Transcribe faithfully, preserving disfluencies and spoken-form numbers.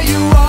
where you are.